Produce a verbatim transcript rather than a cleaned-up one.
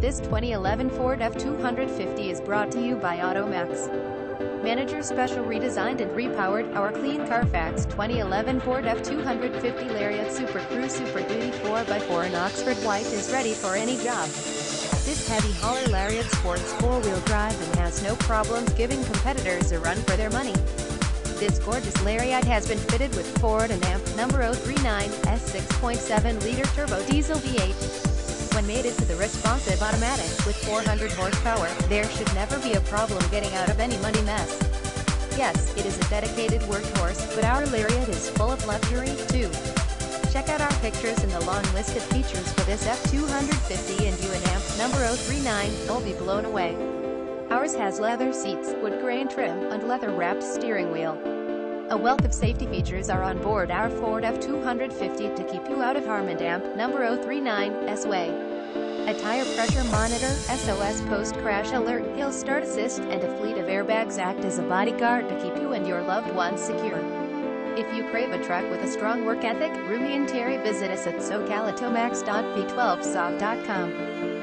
This twenty eleven Ford F two fifty is brought to you by Auto Max. Manager Special redesigned and repowered, our clean Carfax twenty eleven Ford F two fifty Lariat SuperCrew Super Duty four by four in Oxford White is ready for any job. This heavy hauler Lariat sports four-wheel drive and has no problems giving competitors a run for their money. This gorgeous Lariat has been fitted with Ford and A M P number oh three nine S six point seven liter turbo diesel V eight. When mated to the responsive automatic with four hundred horsepower, there should never be a problem getting out of any money mess. Yes, it is a dedicated workhorse, but our Lariat is full of luxury, too. Check out our pictures and the long list of features for this F two fifty, and you and A M P number oh three nine will be blown away. Ours has leather seats, wood grain trim, and leather-wrapped steering wheel. A wealth of safety features are on board our Ford F two fifty to keep you out of harm and A M P number oh three nine S way. A tire pressure monitor, S O S post-crash alert, hill start assist, and a fleet of airbags act as a bodyguard to keep you and your loved ones secure. If you crave a truck with a strong work ethic, roomy interior, visit us at socal automax dot v twelve soc dot com.